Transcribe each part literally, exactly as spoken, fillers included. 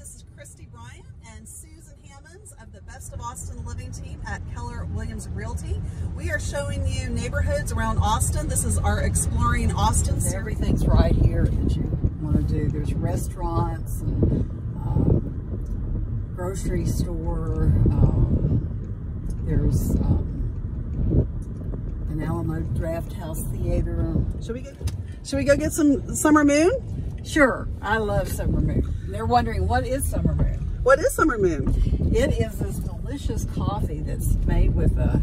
This is Kristie Bryant and Susan Hammonds of the Best of Austin Living Team at Keller Williams Realty. We are showing you neighborhoods around Austin. This is our Exploring Austin series. Everything's right here that you want to do. There's restaurants, um, grocery store, um, there's um, an Alamo Drafthouse theater. Should we, get, should we go get some Summer Moon? Sure, I love Summer Moon. They're wondering, what is Summer Moon? What is Summer Moon? It is this delicious coffee that's made with a,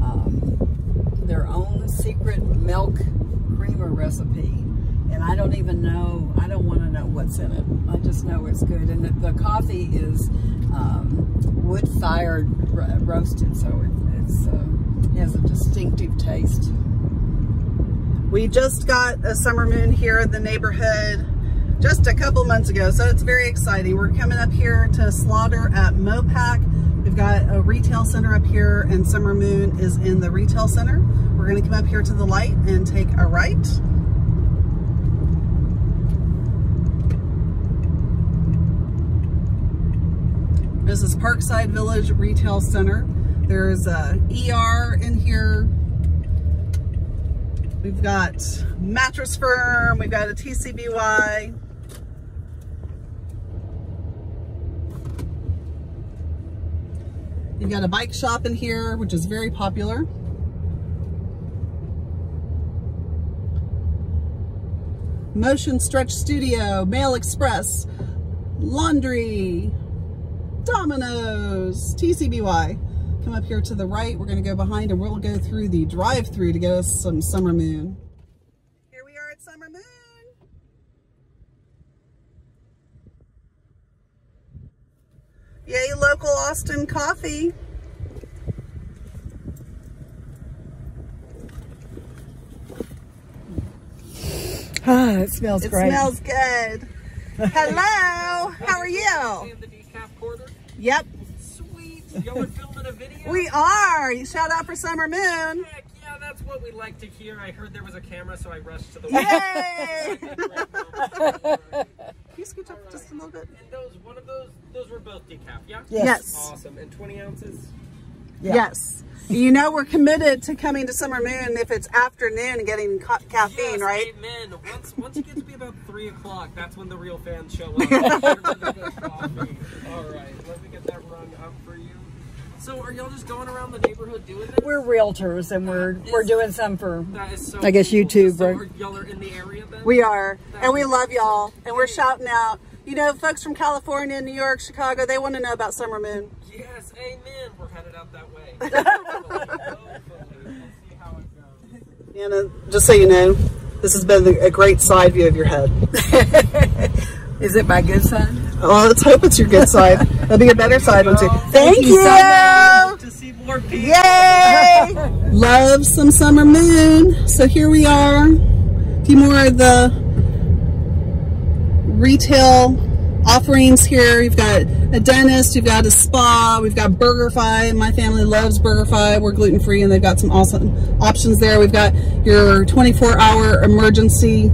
um, their own secret milk creamer recipe. And I don't even know, I don't want to know what's in it. I just know it's good. And the, the coffee is um, wood-fired ro roasted, so it it's, uh, it has a distinctive taste. We just got a Summer Moon here in the neighborhood just a couple months ago, so it's very exciting. We're coming up here to Slaughter at Mopac. We've got a retail center up here, and Summer Moon is in the retail center. We're going to come up here to the light and take a right. This is Parkside Village Retail Center. There's a E R in here. We've got Mattress Firm, we've got a T C B Y. You've got a bike shop in here, which is very popular. Motion Stretch Studio, Mail Express, Laundry, Dominoes, T C B Y. Come up here to the right. We're going to go behind and we'll go through the drive-through to get us some Summer Moon. Here we are at Summer Moon. Yay, local Austin coffee. Ah, it smells it great. It smells good. Hello, how are you? In the decaf quarter? Yep. Y'all are filming a video? We are! You shout out for Summer Moon! Heck yeah, that's what we like to hear. I heard there was a camera, so I rushed to the window. Yay! Can you scoot up right just a little bit? And those, one of those, those were both decaf, yeah? Yes. yes. Awesome. And twenty ounces? Yeah. Yes. You know we're committed to coming to Summer Moon if it's afternoon and getting ca caffeine, yes, right? Amen. Once, once it gets to be about three o'clock, that's when the real fans show up. All right, let me get that rung up for you. So are y'all just going around the neighborhood doing this? We're realtors and we're is, we're doing some for, that is so I guess, cool. YouTube. So y'all are in the area then? We are, that and we love y'all, and we're shouting out. You know, folks from California, New York, Chicago, they want to know about Summer Moon. Yes, amen. We're headed out that way. We'll see how it goes. Anna, just so you know, this has been a great side view of your head. Is it my good side? Oh, let's hope it's your good side. That'll be a better side one too. Thank, Thank you. you. So much to see more people. Yay! Love some Summer Moon. So here we are. A few more of the retail offerings here. You've got a dentist, you've got a spa, we've got BurgerFi. My family loves BurgerFi. We're gluten-free and they've got some awesome options there. We've got your twenty-four hour emergency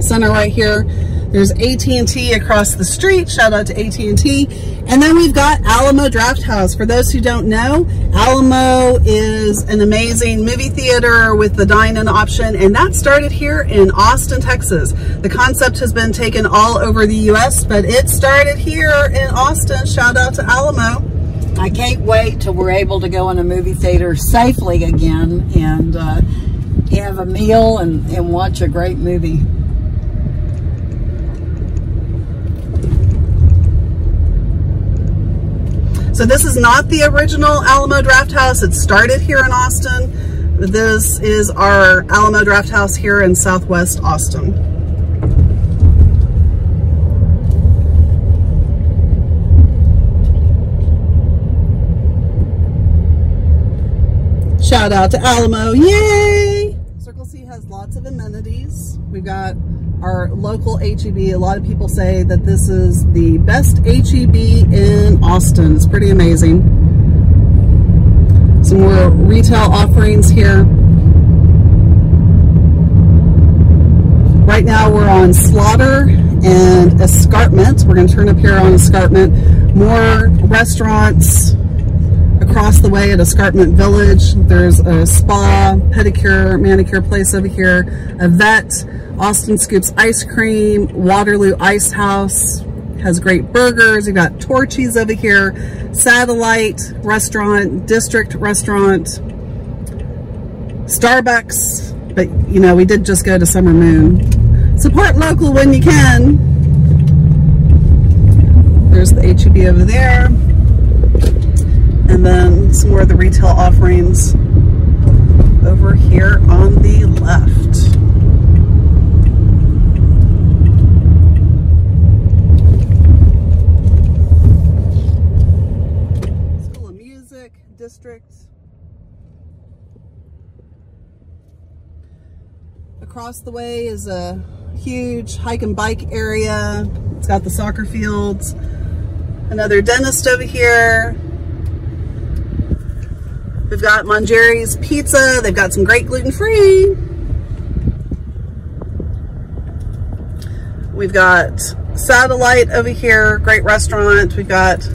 center right here. There's A T and T across the street. Shout out to A T and T. And then we've got Alamo Drafthouse. For those who don't know, Alamo is an amazing movie theater with the dine-in option, and that started here in Austin, Texas. The concept has been taken all over the U S, but it started here in Austin. Shout out to Alamo. I can't wait till we're able to go in a movie theater safely again and uh, have a meal and, and watch a great movie. So this is not the original Alamo Drafthouse. It started here in Austin. This is our Alamo Drafthouse here in Southwest Austin. Shout out to Alamo, yay! Circle C has lots of amenities. We've got our local H E B. A lot of people say that this is the best H E B in Austin. It's pretty amazing. Some more retail offerings here. Right now we're on Slaughter and Escarpment. We're going to turn up here on Escarpment. More restaurants across the way at Escarpment Village. There's a spa, pedicure, manicure place over here, a vet, Austin Scoops ice cream, Waterloo Ice House has great burgers. You've got Torchies over here, Satellite restaurant, District restaurant, Starbucks. But you know, we did just go to Summer Moon. Support local when you can. There's the H E B over there, and then some more of the retail offerings over here on the left. District. Across the way is a huge hike and bike area. It's got the soccer fields, another dentist over here. We've got Mangieri's Pizza. They've got some great gluten-free. We've got Satellite over here, great restaurant. We've got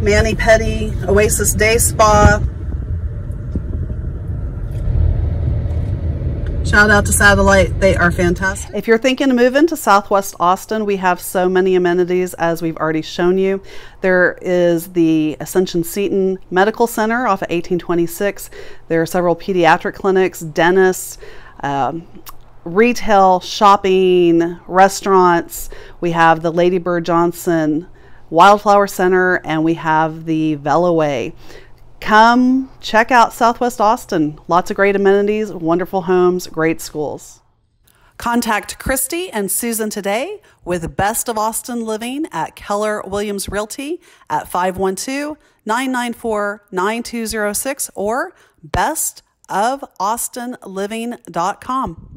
Manny Petty Oasis Day Spa. Shout out to Satellite, they are fantastic. If you're thinking of moving to Southwest Austin, we have so many amenities as we've already shown you. There is the Ascension Seton Medical Center off of eighteen twenty-six. There are several pediatric clinics, dentists, um, retail, shopping, restaurants. We have the Lady Bird Johnson Wildflower Center, and we have the Veloway. Come check out Southwest Austin. Lots of great amenities, wonderful homes, great schools. Contact Kristie and Susan today with Best of Austin Living at Keller Williams Realty at five one two, nine nine four, nine two zero six or best of austin living dot com.